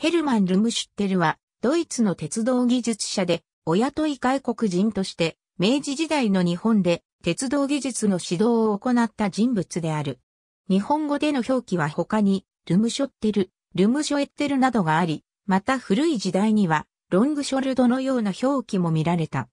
ヘルマン・ルムシュッテルは、ドイツの鉄道技術者で、お雇い外国人として、明治時代の日本で、鉄道技術の指導を行った人物である。日本語での表記は他に、ルムショッテル、ルムショエッテルなどがあり、また古い時代には、ロングショルドのような表記も見られた。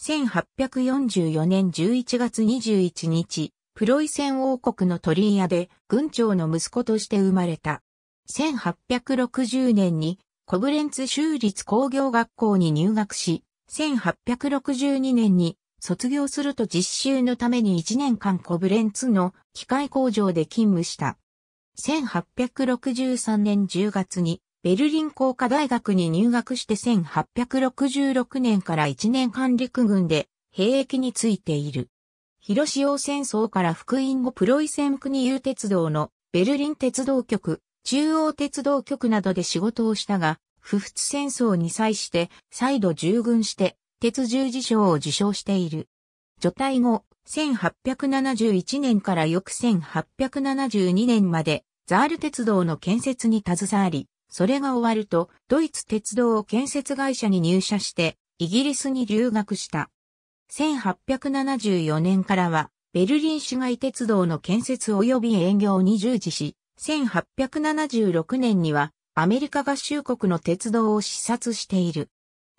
1844年11月21日、プロイセン王国のトリーアで、軍長の息子として生まれた。1860年にコブレンツ州立工業学校に入学し、1862年に卒業すると実習のために1年間コブレンツの機械工場で勤務した。1863年10月にベルリン工科大学に入学して1866年から1年間陸軍で兵役に就いている。広塩戦争から復員後プロイセン国有鉄道のベルリン鉄道局、中央鉄道局などで仕事をしたが、普仏戦争に際して再度従軍して鉄十字章を受章している。除隊後、1871年から翌1872年までザール鉄道の建設に携わり、それが終わるとドイツ鉄道建設会社に入社してイギリスに留学した。1874年からはベルリン市街鉄道の建設及び営業に従事し、1876年にはアメリカ合衆国の鉄道を視察している。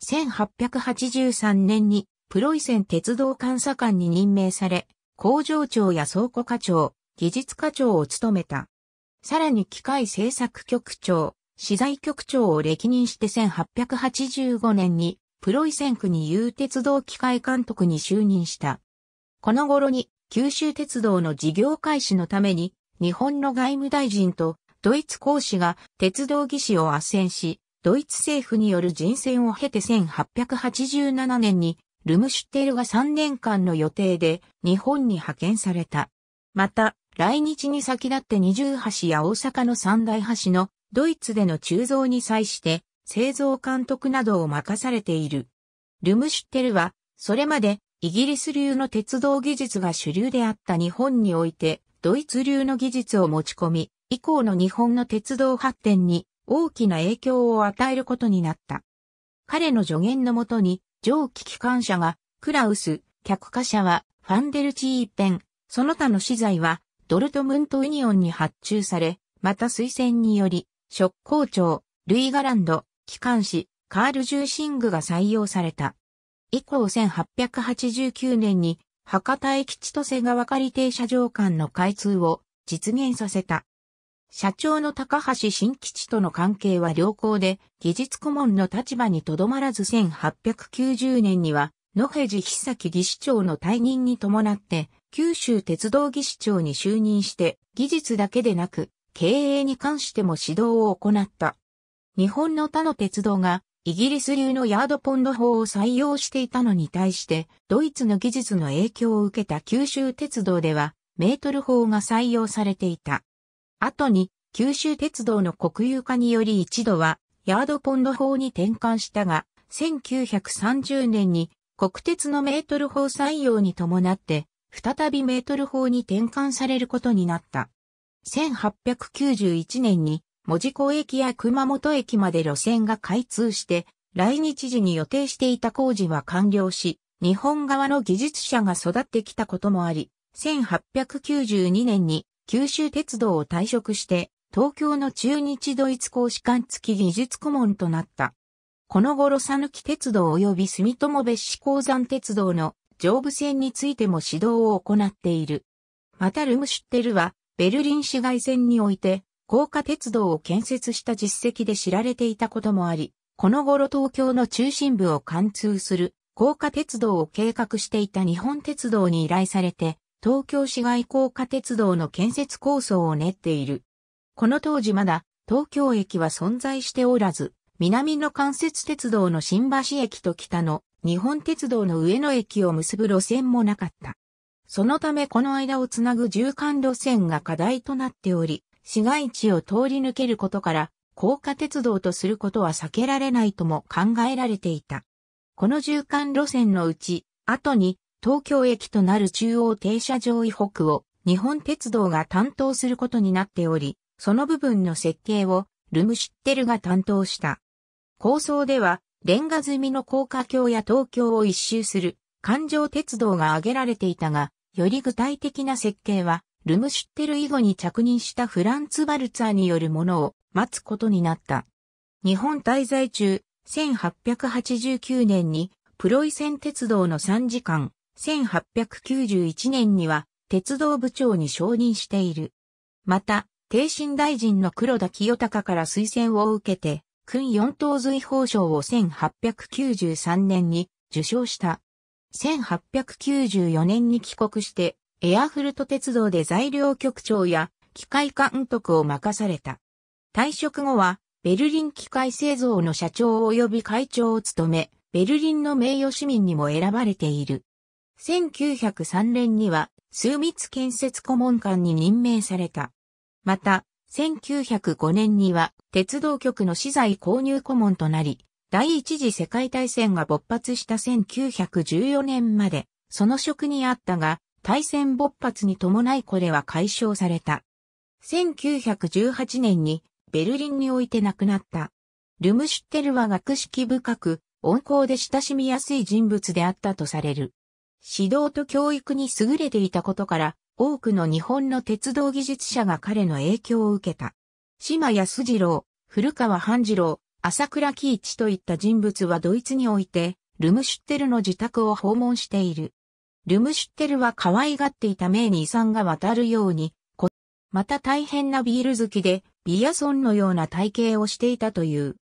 1883年にプロイセン鉄道監査官に任命され、工場長や倉庫課長、技術課長を務めた。さらに機械製作局長、資材局長を歴任して1885年にプロイセン国有鉄道機械監督に就任した。この頃に九州鉄道の事業開始のために、日本の外務大臣とドイツ公使が鉄道技師を斡旋し、ドイツ政府による人選を経て1887年にルムシュッテルが3年間の予定で日本に派遣された。また、来日に先立って二重橋や大阪の三大橋のドイツでの鋳造に際して製造監督などを任されている。ルムシュッテルはそれまでイギリス流の鉄道技術が主流であった日本において、ドイツ流の技術を持ち込み、以降の日本の鉄道発展に大きな影響を与えることになった。彼の助言のもとに、蒸気機関車がクラウス、客貨車はファンデルチーペン、その他の資材はドルトムントウニオンに発注され、また推薦により、職工長、ルイ・ガランド、機関士、カール・ジューシングが採用された。以降1889年に、博多駅千歳川仮停車場間の開通を実現させた。社長の高橋新吉との関係は良好で、技術顧問の立場にとどまらず1890年には、野辺地久樹技師長の退任に伴って、九州鉄道技師長に就任して、技術だけでなく、経営に関しても指導を行った。日本の他の鉄道が、イギリス流のヤードポンド法を採用していたのに対して、ドイツの技術の影響を受けた九州鉄道では、メートル法が採用されていた。後に、九州鉄道の国有化により一度は、ヤードポンド法に転換したが、1930年に国鉄のメートル法採用に伴って、再びメートル法に転換されることになった。1891年に、門司港駅や熊本駅まで路線が開通して、来日時に予定していた工事は完了し、日本側の技術者が育ってきたこともあり、1892年に九州鉄道を退職して、東京の駐日ドイツ公使館付き技術顧問となった。この頃佐抜鉄道及び住友別紙鉱山鉄道の上部線についても指導を行っている。またルムシュッテルは、ベルリン市街線において、高架鉄道を建設した実績で知られていたこともあり、この頃東京の中心部を貫通する高架鉄道を計画していた日本鉄道に依頼されて、東京市街高架鉄道の建設構想を練っている。この当時まだ東京駅は存在しておらず、南の関節鉄道の新橋駅と北の日本鉄道の上野駅を結ぶ路線もなかった。そのためこの間をつなぐ縦貫路線が課題となっており、市街地を通り抜けることから、高架鉄道とすることは避けられないとも考えられていた。この縦貫路線のうち、後に東京駅となる中央停車場以北を日本鉄道が担当することになっており、その部分の設計をルムシッテルが担当した。構想では、レンガ積みの高架橋や東京を一周する環状鉄道が挙げられていたが、より具体的な設計は、ルムシッテル以後に着任したフランツ・バルツァーによるものを待つことになった。日本滞在中、1889年にプロイセン鉄道の参事官、1891年には鉄道部長に昇任している。また、逓信大臣の黒田清隆から推薦を受けて、勲四等瑞宝章を1893年に受章した。1894年に帰国して、エアフルト鉄道で材料局長や機械監督を任された。退職後は、ベルリン機械製造の社長及び会長を務め、ベルリンの名誉市民にも選ばれている。1903年には、枢密建設顧問官に任命された。また、1905年には、鉄道局の資材購入顧問となり、第一次世界大戦が勃発した1914年まで、その職にあったが、大戦勃発に伴いこれは解消された。1918年にベルリンにおいて亡くなった。ルムシュッテルは学識深く、温厚で親しみやすい人物であったとされる。指導と教育に優れていたことから、多くの日本の鉄道技術者が彼の影響を受けた。島安次郎、古川半次郎、朝倉喜一といった人物はドイツにおいて、ルムシュッテルの自宅を訪問している。ルムシュッテルは可愛がっていたメーに遺産が渡るように、また大変なビール好きで、ビヤソンのような体型をしていたという。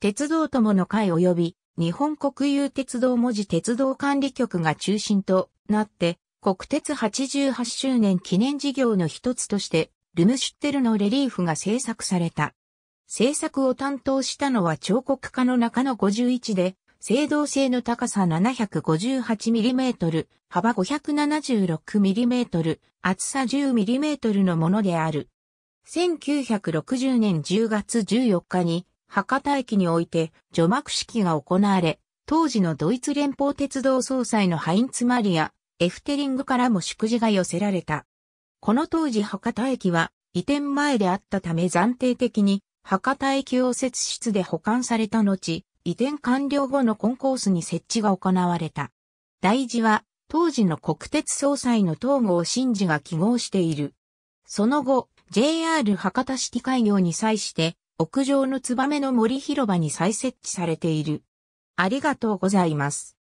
鉄道友の会及び、日本国有鉄道門司鉄道管理局が中心となって、国鉄88周年記念事業の一つとして、ルムシュッテルのレリーフが制作された。制作を担当したのは彫刻家の中野51で、青銅製の高さ 758mm、幅 576mm、厚さ 10mm のものである。1960年10月14日に博多駅において除幕式が行われ、当時のドイツ連邦鉄道総裁のハインツ・マリア・エフテリングからも祝辞が寄せられた。この当時博多駅は移転前であったため暫定的に博多駅応接室で保管された後、移転完了後のコンコースに設置が行われた。題字は当時の国鉄総裁の東郷真治が揮毫している。その後、JR 博多式開業に際して屋上の燕の森広場に再設置されている。ありがとうございます。